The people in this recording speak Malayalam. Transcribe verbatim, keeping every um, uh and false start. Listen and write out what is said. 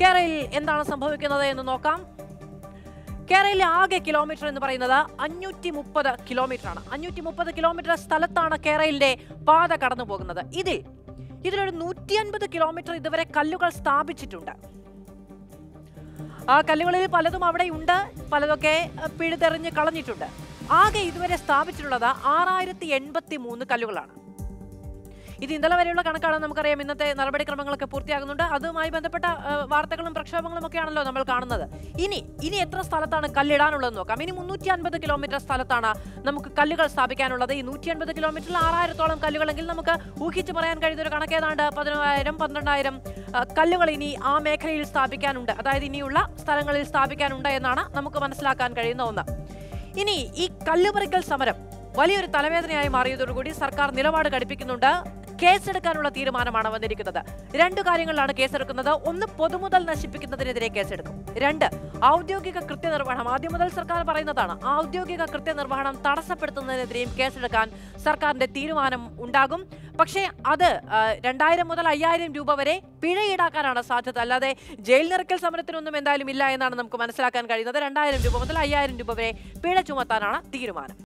കേരളയിൽ എന്താണ് സംഭവിക്കുന്നത് എന്ന് നോക്കാം. കേരളയിലെ ആകെ കിലോമീറ്റർ എന്ന് പറയുന്നത് അഞ്ഞൂറ്റി മുപ്പത് കിലോമീറ്റർ ആണ്. അഞ്ഞൂറ്റി മുപ്പത് കിലോമീറ്റർ സ്ഥലത്താണ് കേരളയിലെ പാത കടന്നു പോകുന്നത്. ഇതിൽ ഇതിലൊരു നൂറ്റി അൻപത് കിലോമീറ്റർ ഇതുവരെ കല്ലുകൾ സ്ഥാപിച്ചിട്ടുണ്ട്. ആ കല്ലുകളിൽ പലതും അവിടെ ഉണ്ട്, പലതൊക്കെ പിഴുതെറിഞ്ഞ് കളഞ്ഞിട്ടുണ്ട്. ആകെ ഇതുവരെ സ്ഥാപിച്ചിട്ടുള്ളത് ആറായിരത്തി എൺപത്തി മൂന്ന് കല്ലുകളാണ്. ഇത് ഇന്നലെ വരെയുള്ള കണക്കാണ്. നമുക്കറിയാം ഇന്നത്തെ നടപടിക്രമങ്ങളൊക്കെ പൂർത്തിയാകുന്നുണ്ട്. അതുമായി ബന്ധപ്പെട്ട വാർത്തകളും പ്രക്ഷോഭങ്ങളും ഒക്കെയാണല്ലോ നമ്മൾ കാണുന്നത്. ഇനി ഇനി എത്ര സ്ഥലത്താണ് കല്ലിടാനുള്ളതെന്ന് നോക്കാം. ഇനി മുന്നൂറ്റി അൻപത് കിലോമീറ്റർ സ്ഥലത്താണ് നമുക്ക് കല്ലുകൾ സ്ഥാപിക്കാനുള്ളത്. ഈ നൂറ്റി അൻപത് കിലോമീറ്ററിൽ ആറായിരത്തോളം കല്ലുകളെങ്കിൽ നമുക്ക് ഊഹിച്ച് പറയാൻ കഴിയുന്നൊരു കണക്കേതാണ്ട് പതിനായിരം പന്ത്രണ്ടായിരം കല്ലുകൾ ഇനി ആ മേഖലയിൽ സ്ഥാപിക്കാനുണ്ട്, അതായത് ഇനിയുള്ള സ്ഥലങ്ങളിൽ സ്ഥാപിക്കാനുണ്ട് എന്നാണ് നമുക്ക് മനസ്സിലാക്കാൻ കഴിയുന്ന ഒന്ന്. ഇനി ഈ കല്ലുപറിക്കൽ സമരം വലിയൊരു തലവേദനയായി മാറിയതോടുകൂടി സർക്കാർ നിലപാട് ഘടിപ്പിക്കുന്നുണ്ട്. കേസെടുക്കാനുള്ള തീരുമാനമാണ് വന്നിരിക്കുന്നത്. രണ്ടു കാര്യങ്ങളിലാണ് കേസെടുക്കുന്നത്. ഒന്ന്, പൊതുമുതൽ നശിപ്പിക്കുന്നതിനെതിരെ കേസെടുക്കും. രണ്ട്, ഔദ്യോഗിക കൃത്യനിർവഹണം. ആദ്യം മുതൽ സർക്കാർ പറയുന്നതാണ്, ഔദ്യോഗിക കൃത്യനിർവഹണം തടസ്സപ്പെടുത്തുന്നതിനെതിരെയും കേസെടുക്കാൻ സർക്കാരിന്റെ തീരുമാനം ഉണ്ടാകും. പക്ഷേ അത് രണ്ടായിരം മുതൽ അയ്യായിരം രൂപ വരെ പിഴ ഈടാക്കാനാണ് സാധ്യത. അല്ലാതെ ജയിൽ നിറയ്ക്കൽ സമരത്തിനൊന്നും എന്തായാലും ഇല്ല എന്നാണ് നമുക്ക് മനസ്സിലാക്കാൻ കഴിയുന്നത്. രണ്ടായിരം രൂപ മുതൽ അയ്യായിരം രൂപ വരെ പിഴ ചുമത്താനാണ് തീരുമാനം.